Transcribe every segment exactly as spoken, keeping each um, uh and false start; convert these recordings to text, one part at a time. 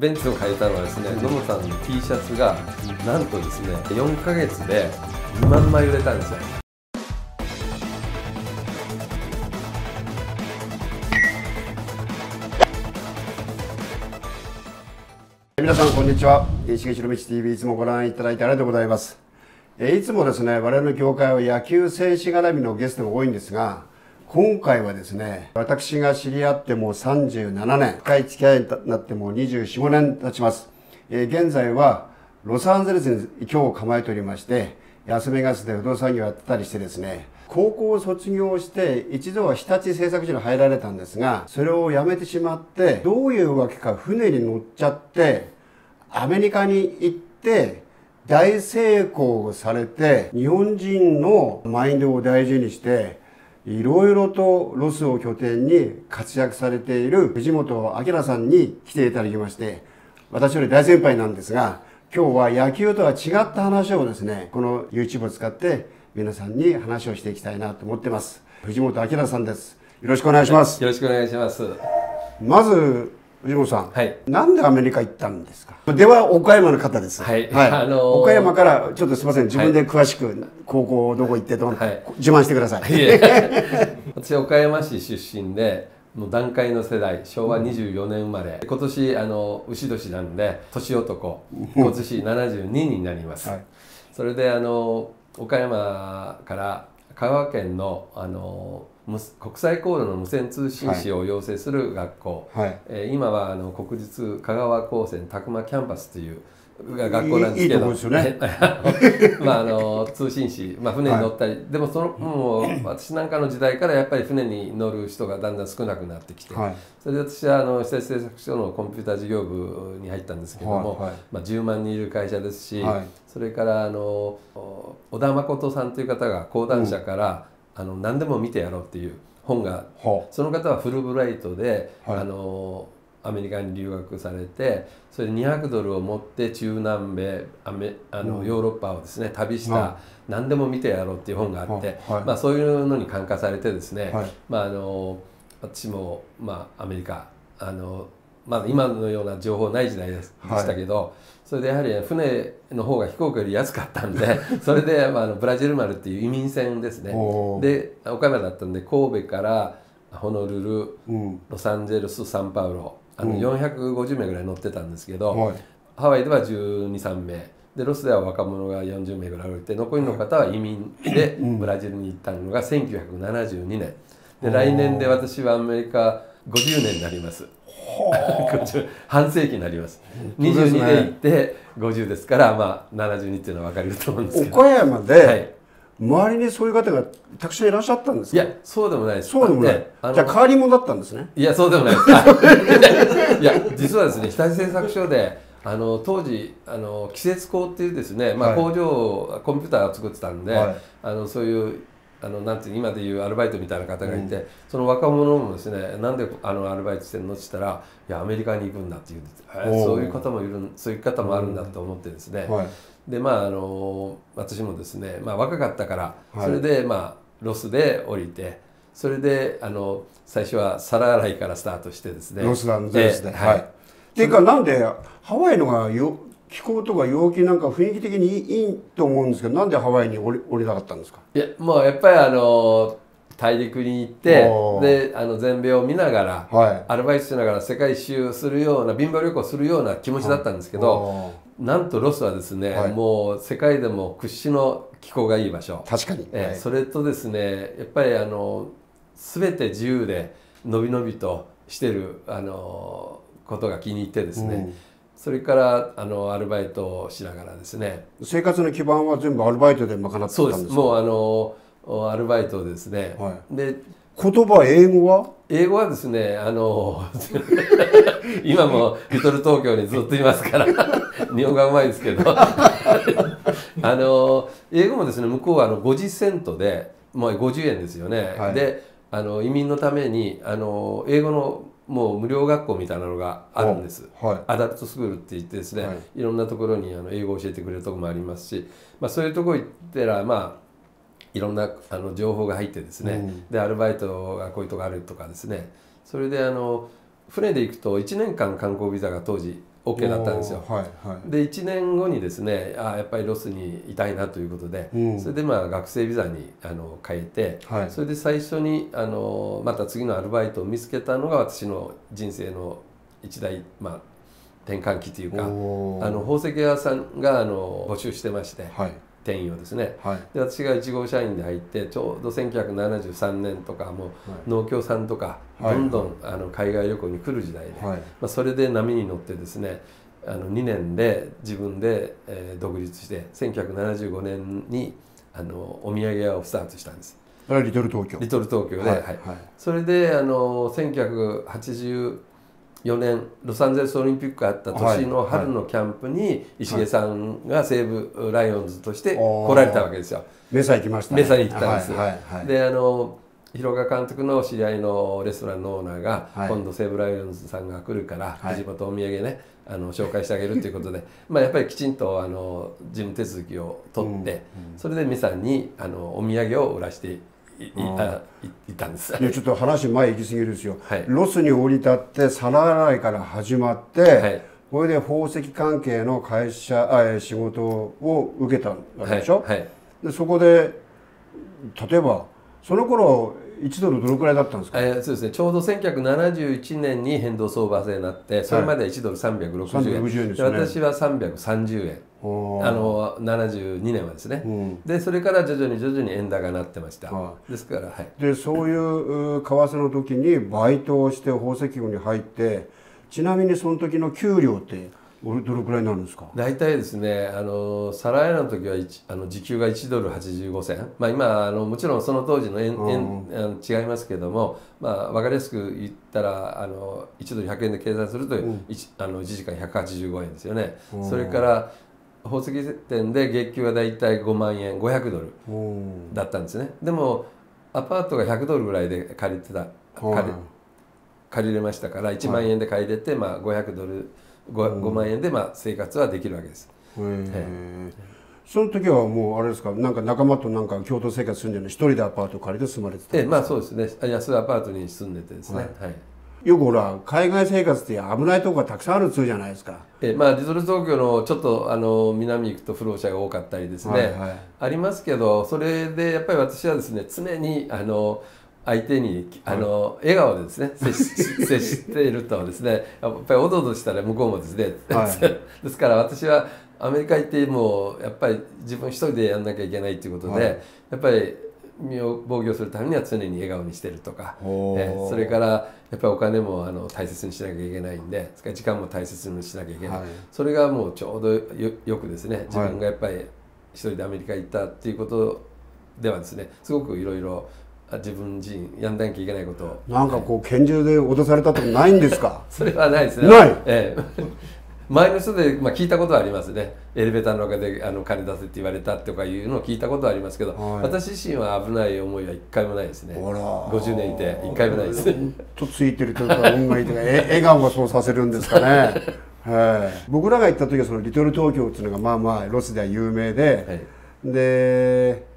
ベンツを変えたのはですね、野茂さんの T シャツがなんとですね、よんかげつでにまんまい売れたんですよ。皆さんこんにちは。しげしろみち ティーブイ いつもご覧いただいてありがとうございます。いつもですね、我々の業界は野球選手絡みのゲストが多いんですが、今回はですね、私が知り合ってもうさんじゅうななねん、深い付き合いになってもうにじゅうよん、ごねん経ちます。えー、現在はロサンゼルスに居を構えておりまして、ラスベガスで不動産業をやってたりしてですね、高校を卒業して一度は日立製作所に入られたんですが、それを辞めてしまって、どういうわけか船に乗っちゃって、アメリカに行って、大成功をされて、日本人のマインドを大事にして、いろいろとロスを拠点に活躍されている藤本明さんに来ていただきまして、私より大先輩なんですが、今日は野球とは違った話をですね、この YouTube を使って皆さんに話をしていきたいなと思ってます。藤本明さんです。よろしくお願いします。よろしくお願いします。まず、藤本さん、はい、なんでアメリカ行ったんですか？では、岡山の方です。はい。はい、あのー、岡山から、ちょっとすみません、自分で詳しく、高校どこ行ってと、はい、自慢してください。私、岡山市出身で、もう団塊の世代、しょうわにじゅうよねん生まれ、今年、あの、牛年なんで、年男、今年ななじゅうにになります。はい、それで、あの、岡山から、香川県の、あの、国際航路の無線通信士を養成する学校、はいえー、今はあの国立香川高専詫間キャンパスという学校なんですけど、通信士、まあ、船に乗ったり、はい、でもそのもう私なんかの時代からやっぱり船に乗る人がだんだん少なくなってきて、はい、それで私はあの日立製作所のコンピューター事業部に入ったんですけども、はいはい、まあじゅうまんにんいる会社ですし、はい、それからあの小田誠さんという方が講談社から、うん、あの何でも見てやろうっていう本が、その方はフルブライトで、はい、あのアメリカに留学されて、それでにひゃくドルを持って中南米アメあの、うん、ヨーロッパをですね旅した、はい、何でも見てやろうっていう本があって、はい、まあそういうのに感化されてですね、はい、まああの私もまあアメリカあのまあ今のような情報ない時代でしたけど、はい、それでやはり船の方が飛行機より安かったんでそれでまああのブラジル丸っていう移民船ですねで岡山だったんで神戸からホノルル、うん、ロサンゼルスサンパウロあのよんひゃくごじゅうめいぐらい乗ってたんですけど、うん、ハワイではじゅうに、さんめいでロスでは若者がよんじゅうめいぐらい降りて残りの方は移民でブラジルに行ったのがせんきゅうひゃくななじゅうにねんで来年で私はアメリカごじゅうねんになります。半世紀になります。にじゅうにで行ってごじゅうですから、まあななじゅうにっていうのは分かると思うんですけど。岡山で周りにそういう方がたくさんいらっしゃったんですか？いや、そうでもないです。そうでもない。じゃあ変わり者だったんですね。いや、そうでもないです。いや、実はですね、日立製作所であの当時あの季節工っていうですね、まあ工場コンピューターを作ってたんで、あのそういうあのなんて今でいうアルバイトみたいな方がいて、うん、その若者もですねなんであのアルバイトしてるのって言ったらいやアメリカに行くんだっていうそういう方もいるそういう方もあるんだと思ってですね、うんはい、でまああの私もですね、まあ、若かったからそれで、はい、まあロスで降りてそれであの最初は皿洗いからスタートしてですねロスなんですね。はい、っていうかなんでハワイのがよ気候とか陽気なんか雰囲気的にいいと思うんですけどなんでハワイに降り、降りなかったんですか？いやもうやっぱりあの大陸に行ってであの全米を見ながら、はい、アルバイトしながら世界一周するような貧乏旅行するような気持ちだったんですけど、はい、なんとロスはですね、はい、もう世界でも屈指の気候がいい場所確かに、えーはい、それとですねやっぱりあの全て自由でのびのびとしてるあのことが気に入ってですね、うんそれからあのアルバイトをしながらですね生活の基盤は全部アルバイトで賄ってたんですか？そうですもうあのアルバイトですね、はい、で言葉英語は英語はですねあの今もリトル東京にずっといますから日本語がうまいですけどあの英語もですね向こうはあのごじゅっセントでもうごじゅうえんですよね、はい、であの移民のためにあの英語のもう無料学校みたいなのがあるんです、はい、アダルトスクールって言ってですね、はい、いろんなところにあの英語を教えてくれるところもありますし、まあ、そういうところ行ったらまあいろんなあの情報が入ってですね、うん、でアルバイトがこういうとこあるとかですねそれであの船で行くといちねんかん観光ビザが当時 OK だったんですよ。はいはい、でいちねんごにですね、あやっぱりロスにいたいなということで、うん、それでまあ学生ビザにあの変えて、はい、それで最初にあのまた次のアルバイトを見つけたのが私の人生の一大、まあ、転換期というか、あの宝石屋さんがあの募集してまして、はい、店員をですね、はい、で私がいち号社員で入って、ちょうどせんきゅうひゃくななじゅうさんねんとかもう農協さんとか、はい、どんどんあの海外旅行に来る時代で、はい、まあそれで波に乗ってですね、あのにねんで自分で、えー、独立して、せんきゅうひゃくななじゅうごねんにあのお土産屋をスタートしたんです。リトル東京。リトル東京で、はいはい、それであのせんきゅうひゃくはちじゅうよねんロサンゼルスオリンピックがあった年の春のキャンプに石毛さんが西武ライオンズとして来られたわけですよ。メサ行きましたね。メサに行ったんです。であの広川監督の知り合いのレストランのオーナーが、はい、今度西武ライオンズさんが来るから地元、はい、お土産ねあの紹介してあげるということでまあやっぱりきちんとあの事務手続きを取って、うん、それでメサにあのお土産を売らしていく。いたんです。いやちょっと話前行き過ぎるんですよ、はい、ロスに降り立って皿洗いから始まって、はい、これで宝石関係の会社あ仕事を受けたわけでしょ、はいはい、でそこで例えばその頃いちドルどのくらいだったんですか？えー、そうですね、ちょうどせんきゅうひゃくななじゅういちねんに変動相場制になって、それまではいちドルさんびゃくろくじゅうえん、はい、私はさんびゃくさんじゅうえん、あのななじゅうにねんはですね、うん、でそれから徐々に徐々に円高になってました。ですから、はい、でそういう為替の時にバイトをして宝石業に入って、ちなみにその時の給料ってどれくらいになるんですか？大体ですね、あのサラエラの時はあの時給がいちドルはちじゅうごせん、まあ、今あのもちろんその当時の円、うん、円あの違いますけども、まあ、分かりやすく言ったらあのいちドルひゃくえんで計算すると、うん、あのいちじかんひゃくはちじゅうごえんですよね。うん、それから宝石店で月給はだいたいごまんえんごひゃくドルだったんですね。でもアパートがひゃくドルぐらいで借りてた、借り、借りれましたからいちまんえんで借りれて、まあ、ごひゃくドルごまんえんでまあ生活はできるわけです。その時はもうあれですか、なんか仲間となんか共同生活するんじゃない、一人でアパート借りて住まれてたんですか？ええ、まあそうですね、安いアパートに住んでてですね。はいはい、よくほら海外生活って危ないとこがたくさんあるつうじゃないですか。えまあリトル東京のちょっとあの南行くと不老者が多かったりですね、はいはい、ありますけど、それでやっぱり私はですね、常にあの相手にあの笑顔でですね接し、接しているとですね、やっぱりおどおどしたら向こうもですね、はい、ですから私はアメリカ行ってもやっぱり自分一人でやんなきゃいけないということで、はい、やっぱり身を防御するためには常に笑顔にしてるとか、それからやっぱりお金もあの大切にしなきゃいけないんで、それから時間も大切にしなきゃいけない、はい、それがもうちょうど よ, よくですね、自分がやっぱり一人でアメリカ行ったっていうことではですね、すごくいろいろ自分自身やんなきゃいけないことを、なんかこう拳銃で脅されたとかないんですか？それはないですね。ない、ええ前の人で、まあ、聞いたことはありますね。エレベーターの中であの金出せって言われたとかいうのを聞いたことはありますけど、はい、私自身は危ない思いは一回もないですね。ごじゅうねんいて一回もないです。とついてるとか運がいいとか笑顔がそうさせるんですかね。はい、僕らが行った時はそのリトル東京っていうのがまあまあロスでは有名で、はい、で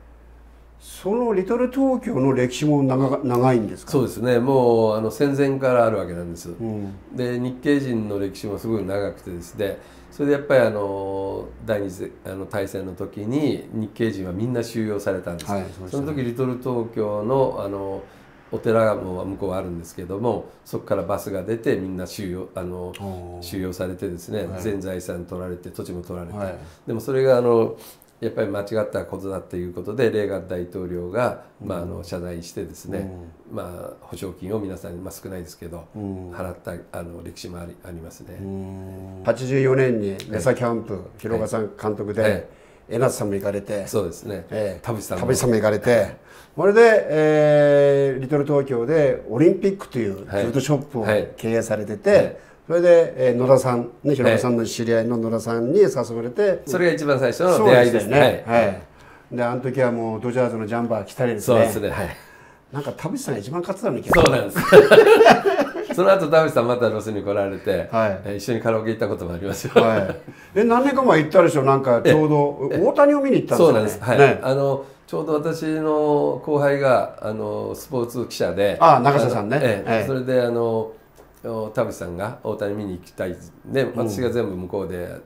そのリトル東京の歴史も 長, 長いんですか？そうですね、もうあの戦前からあるわけなんです、うん、で日系人の歴史もすごい長くてですね、それでやっぱりあの第二次あの大戦の時に日系人はみんな収容されたんです、はい、そ, その時リトル東京 の, あのお寺がもう向こうはあるんですけども、そこからバスが出てみんな収容、あの収容されてですね、はい、全財産取られて土地も取られて、はい、でもそれがあのやっぱり間違ったことだということでレーガン大統領が、まあ、あの謝罪してですね、うん、まあ、補償金を皆さんに、まあ、少ないですけど、うん、払ったあの歴史もあ り, ありますね。はちじゅうよねんにメサキャンプ、はい、広川さん監督で、はい、江夏さんも行かれて、そうですね、えー、田淵さんも行かれて、それで、えー、リトル東京でオリンピックというフードショップを経営されてて。はいはい、それで、えー、野田さん、ね、広田さんの知り合いの野田さんに誘われて、それが一番最初の出会いですね。はい。で、あの時はもうドジャーズのジャンバー着たりですね。そうですね。はい。なんか田淵さんが一番勝つために来た。そうなんです。その後田淵さんまたロスに来られて、はい、一緒にカラオケ行ったこともありますよ。はい。え、何年か前行ったでしょ。なんかちょうど大谷を見に行ったんですよね。そうなんです。はい。あの。ちょうど私の後輩があのスポーツ記者で、あ、中瀬さんね。ええ。それであの。田淵さんが大谷見に行きたいで、私が全部向こうで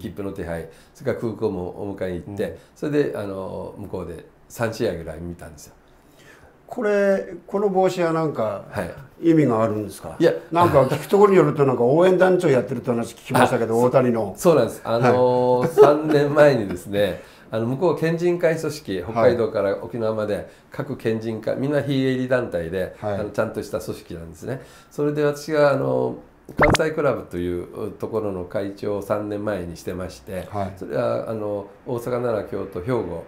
切符の手配、それから空港もお迎えに行って、それであの向こうでさん試合ぐらい見たんですよ。これ、この帽子はなんか意味があるんですか？いや、なんか聞くところによると、なんか応援団長やってるって話聞きましたけど、大谷の。そうなんです。あのさんねんまえにですね、あの向こう県人会組織、北海道から沖縄まで各県人会、みんな非営利団体で、はい、あのちゃんとした組織なんですね。それで私があの関西クラブというところの会長をさんねんまえにしてまして、はい、それはあの大阪奈良京都兵庫、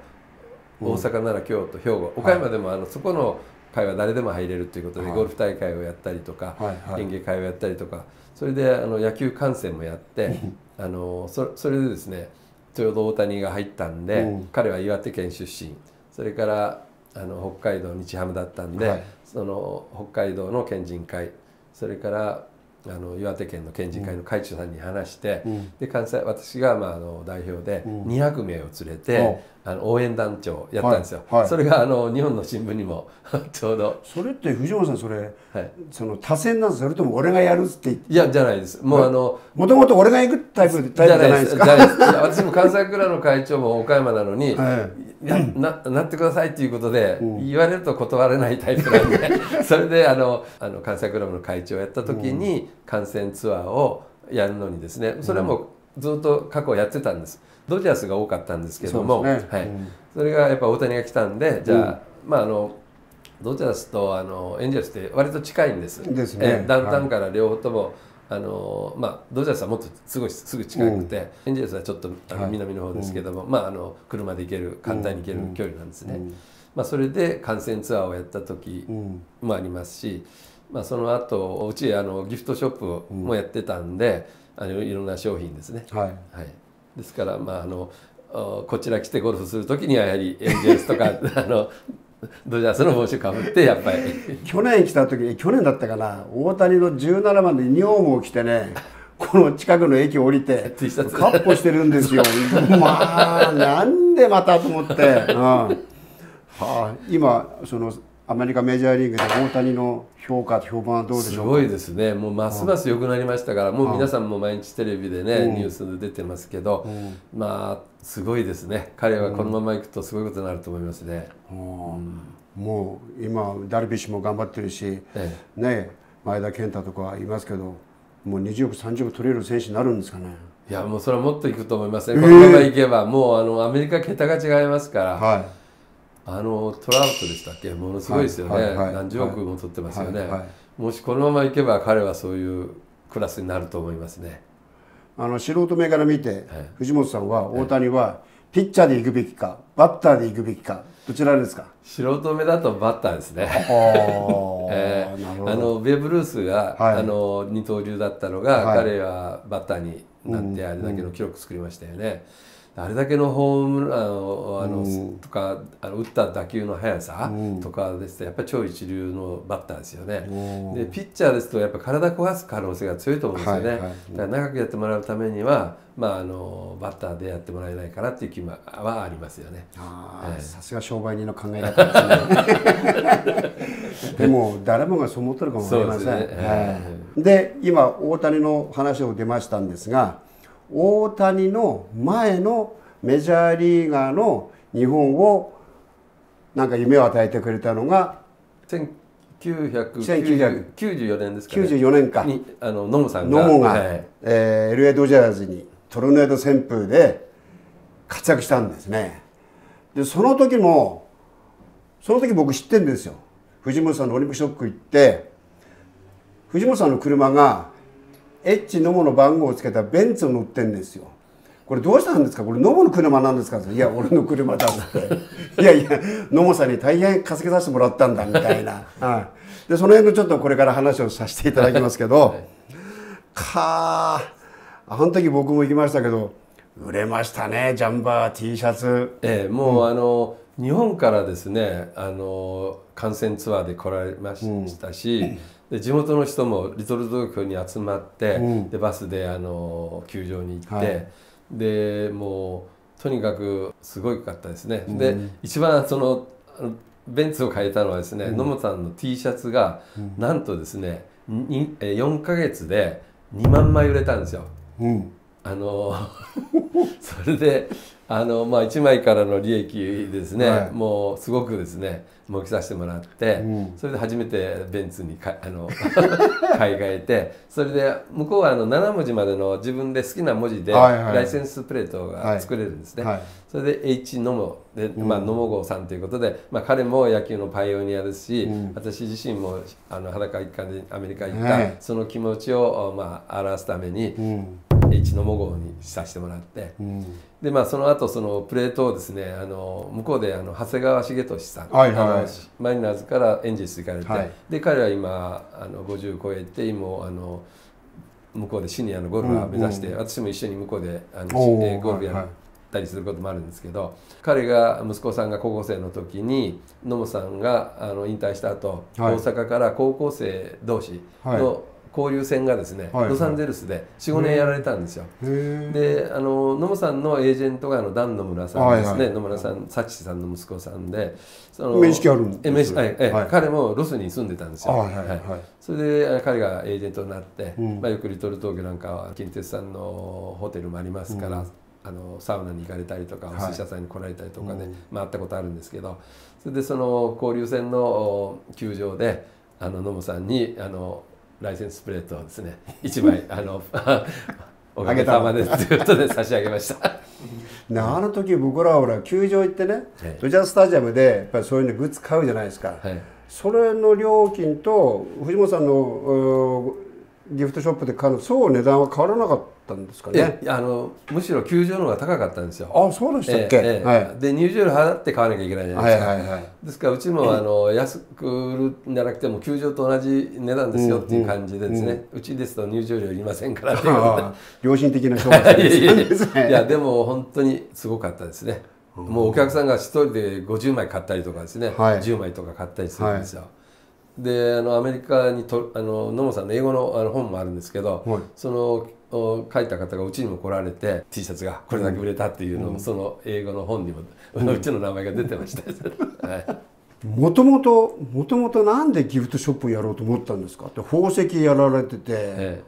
大阪奈良京都兵庫、うん、岡山でもあの、はい、そこの会は誰でも入れるということで、はい、ゴルフ大会をやったりとか、はいはい、演芸会をやったりとか、それであの野球観戦もやってあの そ, それでですね、ちょうど大谷が入ったんで、うん、彼は岩手県出身、それからあの北海道日ハムだったんで、はい、その北海道の県人会、それからあの岩手県の県人会の会長さんに話して、うん、で関西、私がまああの代表でにひゃくめいを連れて、うん、あの応援団長をやったんですよ。はいはい、それがあの日本の新聞にもちょうど。それって藤本さん、それ、はい、その多選なんですか、それとも俺がやるって言って？いや、じゃないです。もうあのもともと俺が行くタイプじゃないですか。じゃないです。私も関西クラブの会長も岡山なのに、はい、や な, なってくださいということで、うん、言われると断れないタイプなんで、それであのあの関西クラブの会長をやった時に、うん、観戦ツアーをやるのにですね、それもずっと過去やってたんです。ドジャースが多かったんですけども、それがやっぱ大谷が来たんで、じゃあ、うん、まああのドジャースとあのエンジェルスって割と近いんです。ですね、えダウンタウンから両方とも、はい、あのまあドジャースはもっとすごいすぐ近くて、うん、エンジェルスはちょっとあの南の方ですけども、はい、まああの車で行ける、簡単に行ける距離なんですね。うんうん、まあそれで観戦ツアーをやった時もありますし。まあその後うちあのギフトショップもやってたんで、うん、あのいろんな商品ですね、はいはい、ですから、まあ、あのこちら来てゴルフする時にはやはりエンジェルスとかあのドジャースの帽子をかぶって、やっぱり去年来た時、去年だったかな、大谷のじゅうななばんでユニフォームを着てね、この近くの駅降りてカッポしてるんですよまあなんでまたと思って、うんはあ、今そのアメリカメジャーリーグで大谷の評価、評判はどうでしょうか？すごいですね、もうますます良くなりましたから、うん、もう皆さんも毎日テレビでね、うん、ニュースで出てますけど、うん、まあ、すごいですね、彼はこのままいくと、すごいことになると思いますね。もう今、ダルビッシュも頑張ってるし、ええ、ね、前田健太とかいますけど、もうにじゅうおく、さんじゅうおく取れる選手になるんですかね。いや、もうそれはもっといくと思いますね、このままいけば、もうあのアメリカ、桁が違いますから。はい、あのトラウトでしたっけ、ものすごいですよね、何十億も取ってますよね、もしこのままいけば、彼はそういうクラスになると思いますね。あの素人目から見て、はい、藤本さんは、大谷はピッチャーでいくべきか、バッターでいくべきか、どちらですか？素人目だとバッターですね、ベーブ・ルースが、はい、あの二刀流だったのが、はい、彼はバッターになって、あれだけの記録作りましたよね。うんうん、あれだけのホームランをあの、うん、とかあの打った打球の速さとかですと、やっぱり超一流のバッターですよね。うん、でピッチャーですとやっぱ体壊す可能性が強いと思うんですよね。はいはい、だから長くやってもらうためには、まあ、あのバッターでやってもらえないかなっていう気はありますよね。さすが商売人の考え方ですね。でも誰もがそう思ってるかもしれません。そうですね。はい、で今大谷の話を出ましたんですが、大谷の前のメジャーリーガーの日本をなんか夢を与えてくれたのがせんきゅうひゃくきゅうじゅうよねんですかね。きゅうじゅうよねんかにあの野茂さんが、野茂が、はい、えー、エルエー ドジャーズにトルネード旋風で活躍したんですね。でその時もその時僕知ってるんですよ。藤本さんのオリンピックショック行って、藤本さんの車がエッチ野茂の番号をつけたベンツを乗ってんですよ。これどうしたんですか、これ野茂の車なんですか？いや俺の車だっていやいや野茂さんに大変稼げさせてもらったんだみたいな、はい、でその辺のちょっとこれから話をさせていただきますけど、はい、かあの時僕も行きましたけど、売れましたね、ジャンバー T シャツ。ええ、もう、うん、あの日本からですね、あの観戦ツアーで来られましたし、うん、で地元の人もリトル東京に集まって、うん、でバスであの球場に行って、はい、でもうとにかくすごかったですね。うん、で一番そのベンツを変えたのはですね、うん、野茂さんの T シャツが、うん、なんとですね、よんかげつでにまんまい売れたんですよ。うん、あのそれであの、まあ、いちまいからの利益ですね、はい、もうすごくですねもう来させてもらって、うん、それで初めてベンツにかあの買い替えて、それで向こうはあのななもじまでの自分で好きな文字でライセンスプレートが作れるんですね。それで H 野茂で、まあ、野茂豪さんということで、まあ、彼も野球のパイオニアですし、うん、私自身もあの裸一貫でアメリカに行った、はい、その気持ちを、まあ、表すために。うんH 野茂号にさせてもらって、うん、でまあその後そのプレートをですねあの向こうであの長谷川重俊さん、マイナーズからエンジェルス行かれて、はい、で彼は今あのごじゅう超えて今あの向こうでシニアのゴルファーを目指して、うんうん、私も一緒に向こうであのゴルフやったりすることもあるんですけど、彼が息子さんが高校生の時に野茂さんがあの引退した後、はい、大阪から高校生同士の、はい、交流戦がですね、はい、ロサンゼルスでよん、ごねんやられたんですよ。であの野茂さんのエージェントがあの段野村さんですね、はいはい、野村さん幸さんの息子さんで、その面識あるんですよ、はい、彼もロスに住んでたんですよ。それで彼がエージェントになって、うん、まあ、よくリトル東京なんかは近鉄さんのホテルもありますから、うん、あのサウナに行かれたりとかお寿司屋さんに来られたりとかで、ね、はい、まあ、会ったことあるんですけど、それでその交流戦の球場であの野茂さんにあのライセンスプレートをですねいちまいあのおかげさまでということで差し上げましたあの時僕らはほら球場行ってね、はい、ドジャースタジアムでやっぱりそういうのグッズ買うじゃないですか、はい、それの料金と藤本さんのギフトショップで買うのそう値段は変わらなかったんですかね。あのむしろ球場の方が高かったんですよ。あ、そうでしたっけ。で入場料払って買わなきゃいけないじゃないですか。ですからうちもあの安く売るんじゃなくても球場と同じ値段ですよっていう感じでですね、うちですと入場料いりませんからっていうことで良心的な商売ですね。いやでも本当にすごかったですね。もうお客さんがひとりでごじゅうまい買ったりとかですね、じゅうまいとか買ったりするんですよ。であのアメリカにとあの野茂さんの英語 の, あの本もあるんですけど、はい、その書いた方がうちにも来られて T シャツがこれだけ売れたっていうのも、うん、その英語の本にも、うん、うちの名前が出てました。もともともともとなんでギフトショップやろうと思ったんですかって。宝石やられてて、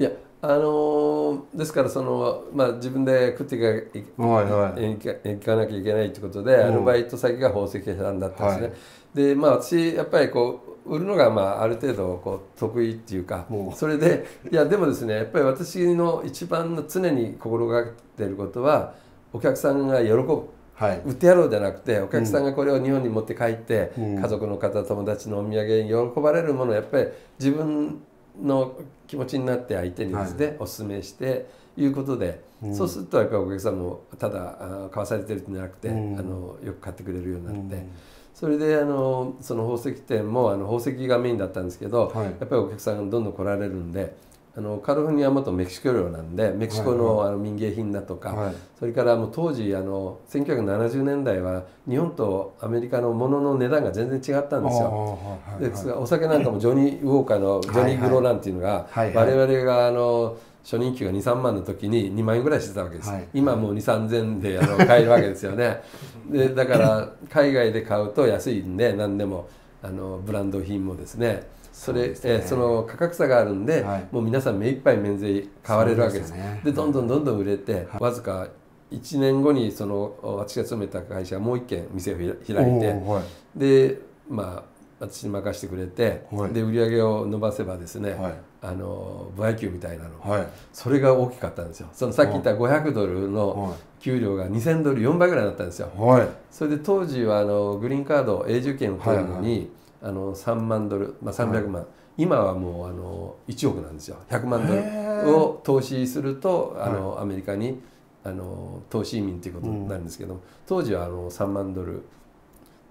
いやあのー、ですからその、まあ、自分で食ってい か,、はいはい、いか, いかなきゃいけないってことで、うん、アルバイト先が宝石屋さんだったんですね。はい、でまあ私やっぱりこう売るのがまあある程度こう得意っていうか、それでいやでもですねやっぱり私の一番の常に心がけてることはお客さんが喜ぶ、はい、売ってやろうじゃなくてお客さんがこれを日本に持って帰って、うん、家族の方友達のお土産に喜ばれるものをやっぱり自分の気持ちになって相手にですね、はい、お勧めしていうことで、うん、そうするとやっぱりお客さんもただ買わされてるんじゃなくて、うん、あのよく買ってくれるようになって。うん、それであのその宝石店もあの宝石がメインだったんですけど、はい、やっぱりお客さんがどんどん来られるんで、あのカリフォルニアは元メキシコ領なんでメキシコ の,、はい、あの民芸品だとか、はい、それからもう当時あのせんきゅうひゃくななじゅうねんだいは日本とアメリカのものの値段が全然違ったんですよ。ですからお酒なんかもジョニー・ウォーカーのジョニー・グローランっていうのが我々があの初任給がに、さんまんの時ににまんえんぐらいしてたわけです、はい、今もうに、さんぜんであの買えるわけですよねでだから海外で買うと安いんで何でもあのブランド品もですねそれそえその価格差があるんで、はい、もう皆さん目いっぱい免税買われるわけです。 で,、ね、でどんどんどんどん売れて、はい、わずかいちねんごにその私が勤めた会社がもういっけん店を開いて、はい、でまあ私に任せてくれて、はい、で売り上げを伸ばせばですね、はい、あの歩合給みたいなの、はい、それが大きかったんですよ。そのさっき言ったごひゃくドルの給料がにせんドルよんばいぐらいになったんですよ。はい、それで当時はあのグリーンカード永住権を取るのに、はいはい、あのさんまんドル、まあ、さんびゃくまん、はい、今はもうあのいちおくなんですよ。ひゃくまんドルを投資するとあの、はい、アメリカにあの投資移民ということになるんですけども、うん、当時はあのさんまんドル。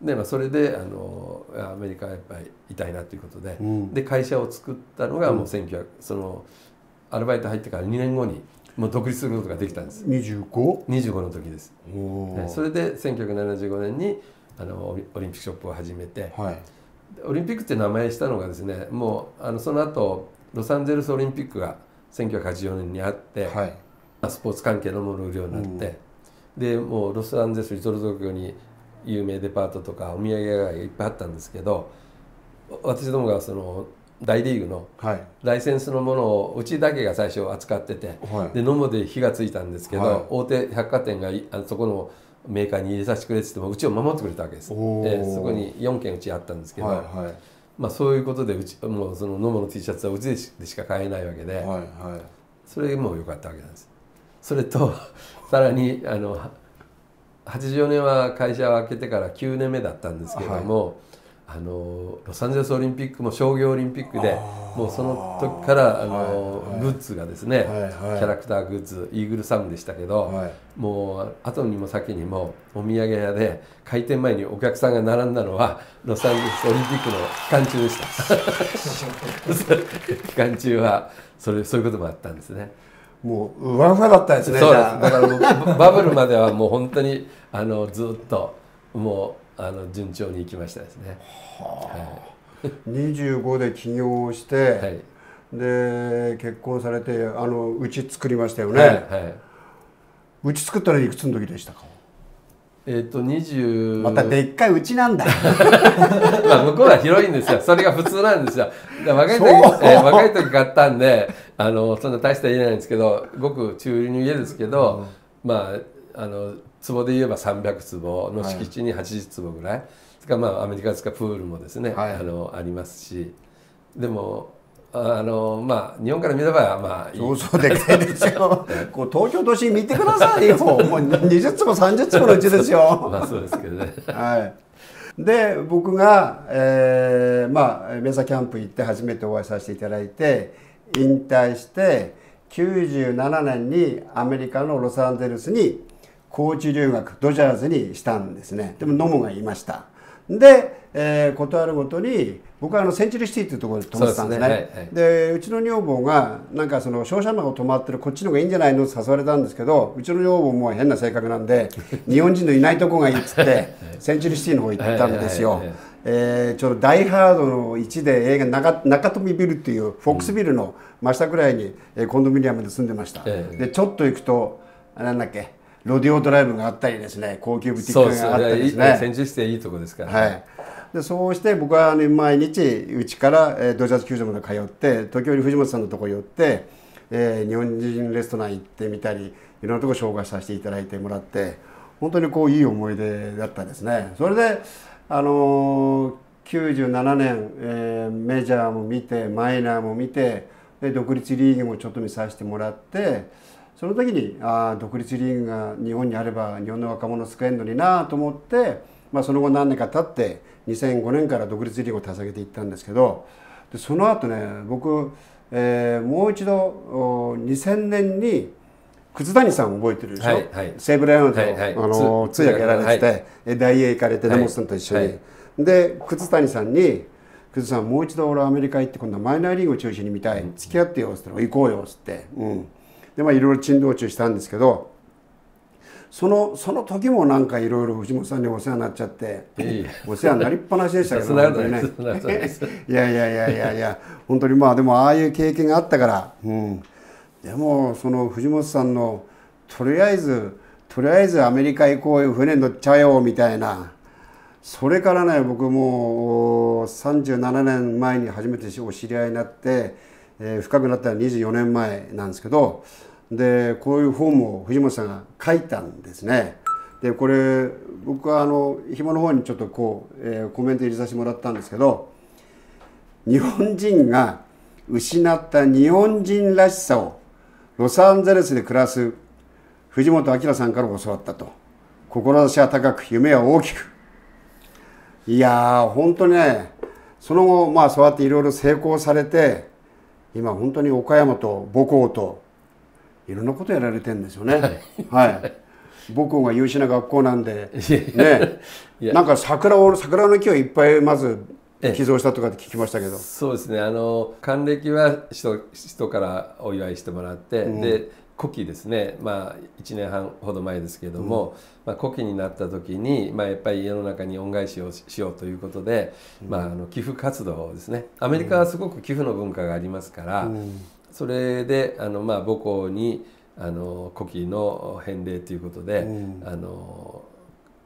でまあ、それであのアメリカはやっぱり痛いなということで、うん、で会社を作ったのがもうせんきゅうひゃく、うん、そのアルバイト入ってからにねんごにもう独立することができたんです。 にじゅうご? にじゅうごの時です、はい、それでせんきゅうひゃくななじゅうごねんにあのオリンピックショップを始めて、はい、オリンピックって名前したのがですねもうあのその後ロサンゼルスオリンピックがせんきゅうひゃくはちじゅうよねんにあって、はい、スポーツ関係のものを売るようになって、うん、でもうロサンゼルスリトル東京に有名デパートとかお土産がいっぱいあったんですけど、私どもがその大リーグのライセンスのものをうちだけが最初扱ってて、はい、で野茂で火がついたんですけど、はい、大手百貨店があそこのメーカーに入れさせてくれって言ってもうちを守ってくれたわけです。でそこによんけんうちあったんですけど、はいはい、まあそういうことでうちもうその野茂の T シャツはうちでしか買えないわけで、はいはい、それも良かったわけなんです。それとさらにあのはちじゅうよねんは会社を開けてからきゅうねんめだったんですけれども。はい、あのロサンゼルスオリンピックも商業オリンピックでもうその時からあの、はいはい、グッズがですね、はいはい、キャラクターグッズイーグルサムでしたけど、はい、もう後にも先にもお土産屋で開店前にお客さんが並んだのはロサンゼルスオリンピックの期間中でした期間中はそれそういうこともあったんですね。もう上手だったですね。そうです。だからもうバブルまではもう本当にあのずっともうあの順調に行きましたですね。はあ、はい、にじゅうごで起業して、はい、で結婚されてあのうち作りましたよね。はいはい、うち作ったのいくつの時でしたか？えっとにじゅうまたでっかいうちなんだまあ向こうは広いんですよ。それが普通なんですよ。若い時、えー、若い時買ったんであのそんな大した家なんですけど、ごく中流の家ですけど、うん、まああの坪で言えばさんびゃくつぼの敷地にはちじゅうつぼぐらい、はい、それからまあアメリカですからプールもですね、はい、あのありますし、でもあのまあ日本から見ればまあいい、そうそうでかいですよこう東京都心見てくださいよもうにじゅうつぼさんじゅうつぼのうちですよまあそうですけどねはい、で僕が、えー、まあメサキャンプ行って初めてお会いさせていただいて、引退してきゅうじゅうななねんにアメリカのロサンゼルスにコーチ留学、ドジャーズにしたんですね。でも野茂がいました。で、えー、ことあるごとに僕はあのセンチュリーシティっていうところで泊まってたんですね。 そうですね、はいはい、でうちの女房がなんかその商社マンが泊まってるこっちの方がいいんじゃないのって誘われたんですけど、うちの女房も変な性格なんで日本人のいないとこがいいっつって、はい、センチュリーシティの方行ったんですよ。えー、ちょうど「ダイ・ハード」のいちで映画 中, 中富ビルっていうフォックスビルの真下くらいに、うん、コンドミニアムで住んでました。はい、でちょっと行くとなんだっけロディオドライブがあったりですね、高級ブティックがあったりですね、先日していいとこですから、ね、はい、でそうして僕は、ね、毎日うちからドジャース球場まで通って時折藤本さんのとこ寄って、えー、日本人レストラン行ってみたりいろんなとこ紹介させていただいてもらって本当にこういい思い出だったですね。それで、あのー、きゅうじゅうななねん、えー、メジャーも見てマイナーも見てで独立リーグもちょっと見させてもらって、その時にあ独立リーグが日本にあれば日本の若者救えるのになと思って、まあ、その後何年か経ってにせんごねんから独立リーグを立ち上げていったんですけど、でその後ね僕、えー、もう一度にせんねんに葛谷さん覚えてるでしょ、はいはい、西武ライオンズの通訳やられてて、はい、大英行かれて野茂さんと一緒に、はいはい、で葛谷さんに「葛さんもう一度俺アメリカ行って今度はマイナーリーグを中心に見たい、付き合ってよ」っつって「行こうよ」っつって。うん、でまあいろいろ珍道中したんですけど、そのその時もなんかいろいろ藤本さんにお世話になっちゃってお世話になりっぱなしでしたけどねいやいやいやいやいや本当にまあでもああいう経験があったから、うん、でもその藤本さんのとりあえずとりあえずアメリカ行こうよ船乗っちゃよみたいな、それからね僕もうさんじゅうななねんまえに初めてお知り合いになって、えー、深くなったらにじゅうよねんまえなんですけど。でこういう本を藤本さんが書いたんですね。でこれ僕はあの紐の方にちょっとこう、えー、コメント入れさせてもらったんですけど、日本人が失った日本人らしさをロサンゼルスで暮らす藤本明さんから教わったと。志は高く夢は大きく。いやー本当にねその後まあそうやっていろいろ成功されて今本当に岡山と母校といろんなことやられてんですよね。はい、はい、母校が優秀な学校なんでね、なんか桜を桜の木をいっぱいまず寄贈したとかって聞きましたけど。そうですね、あの還暦は人人からお祝いしてもらって、うん、で古希ですね、まあいちねんはんほど前ですけれども、うん、まあ古希になった時に、まあ、やっぱり世の中に恩返しをしようということで、うん、まああの寄付活動をですね、アメリカはすごく寄付の文化がありますから。うんうん、それであの、まあ、母校にあの古希の返礼ということで、うん、あの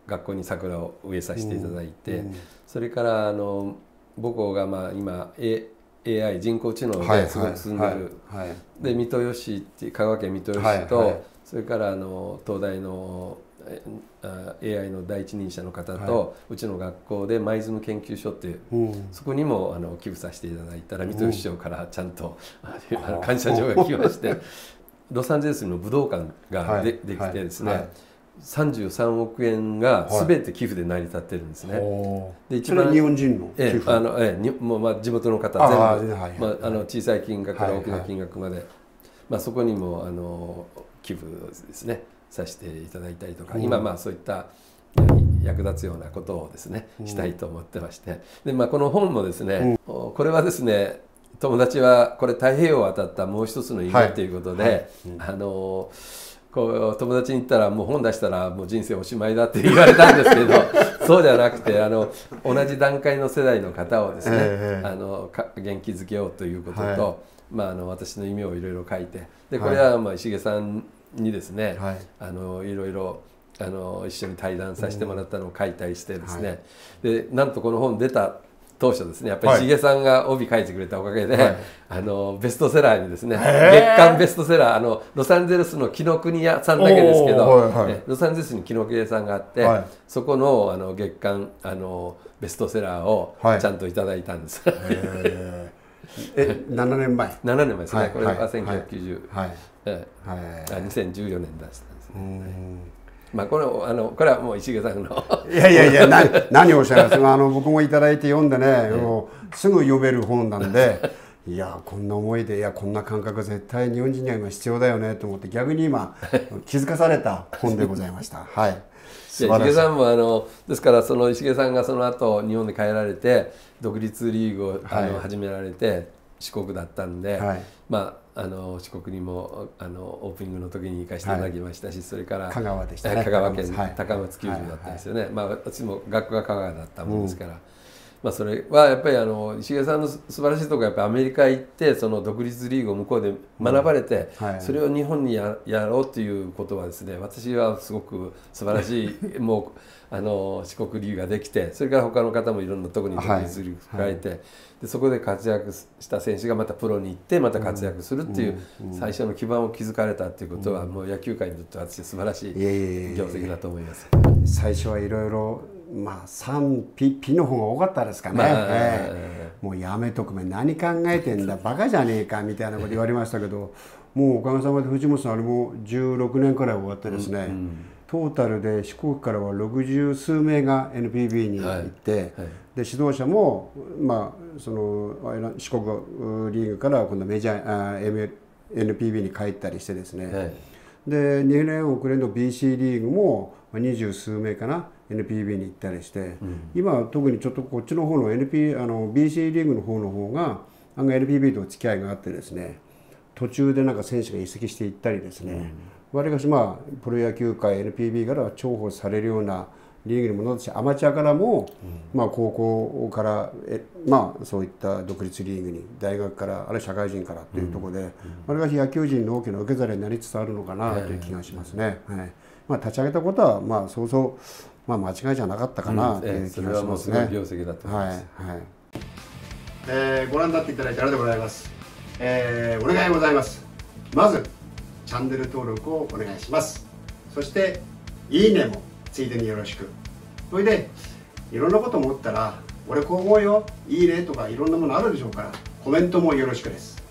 学校に桜を植えさせていただいて、うん、それからあの母校がまあ今、A、エーアイ 人工知能ですごく進んでる。で三豊市って香川県三豊市と、はいはい、それからあの東大の エーアイ の第一人者の方と、はい、うちの学校で舞鶴研究所っていう、うん、そこにもあの寄付させていただいたら三豊市長からちゃんと、うん、あの感謝状が来ましてロサンゼルスの武道館が で,、はい、できてですね、はいはい、さんじゅうさんおくえんが全て寄付で成り立ってるんですね。で一番日本人の寄付、あのええ、もうまあ地元の方全部小さい金額から大きな金額まで、はいはい、まあ、そこにもあの寄付ですねさせていただいたりとか、うん、今まあそういった役立つようなことをですねしたいと思ってまして、で、まあ、この本もですね、うん、これはですね友達はこれ太平洋を渡ったもう一つの夢ということで、あのこう友達に言ったらもう本出したらもう人生おしまいだって言われたんですけどそうではなくてあの同じ段階の世代の方をですね、えー、あの元気づけようということと、はい、まあ、あの私の夢をいろいろ書いて、でこれはまあ石毛さんにですね、はい、あのいろいろあの一緒に対談させてもらったのを書いたりしてですね、うん、はい、でなんとこの本出た当初ですね、やっぱり石毛さんが帯書いてくれたおかげで、はい、あのベストセラーにですね、月間ベストセラー、あのロサンゼルスの紀ノ国屋さんだけですけど、はいはい、ロサンゼルスに紀ノ国屋さんがあって、はい、そこ の, あの月間あのベストセラーをちゃんといただいたんです。はい、えななねんまえななねんまえですね、はい、これがせんきゅうひゃくきゅうじゅう、はいはい、にせんじゅうよねん出したんですね。うん、まあこれあのこれはもう石毛さんのいやいやいやな何をおっしゃいますか、あの僕もいただいて読んでね、もうすぐ読める本なんでいやこんな思いでいやこんな感覚絶対日本人には今必要だよねと思って逆に今気づかされた本でございましたはい、石毛さんもあのですからその石毛さんがその後日本に帰られて独立リーグをあの、はい、始められて四国だったんで、はい、まああの四国にもあのオープニングの時に行かせていただきましたし、それから香川でしたね、香川県高松球場だったんですよね。まあ私も学校が香川だったもんですから、まあそれはやっぱりあの石毛さんの素晴らしいところはやっぱりアメリカ行ってその独立リーグを向こうで学ばれて、それを日本にやろうということはですね、私はすごく素晴らしいもうあの四国リーグができて、それから他の方もいろんなところに独立リーグを変えて。でそこで活躍した選手がまたプロに行ってまた活躍するっていう最初の基盤を築かれたっていうことはもう野球界にとっては私は素晴らしい業績だと思います。最初はいろいろまあ賛否の方が多かったですかね、まあえー、もうやめとくめ何考えてんだバカじゃねえかみたいなこと言われましたけどもうおかげさまで藤本さんあれもじゅうろくねんくらい終わってですね、うんうん、トータルで四国からはろくじゅうすうめいが エヌピービー に行って、はいはい、で指導者も、まあ、その四国リーグから今度メジャー エヌピービー に帰ったりしてですね、はい、でにねん遅れの ビーシー リーグもにじゅうすうめいかな エヌピービー に行ったりして、うん、今特にちょっとこっちの方の エヌピー あの ビーシー リーグの方の方が案外 エヌピービー とお付き合いがあってですね、途中でなんか選手が移籍していったりですね、うん、わりかしまあプロ野球界 エヌピービー から重宝されるようなリーグにもなってしアマチュアからも、うん、まあ高校からえ、まあ、そういった独立リーグに大学からあるいは社会人からというところで、わりかし野球人の大きな受け皿になりつつあるのかなという気がしますね。立ち上げたことはまあそうそう、まあ、間違いじゃなかったかなという気がしますね。ご覧になっていただいてありがとうございます。えー、お願いございます。まずチャンネル登録をお願いします。そしていいねもついでによろしく。それでいろんなこと思ったら俺こう思うよいいねとかいろんなものあるでしょうからコメントもよろしくです。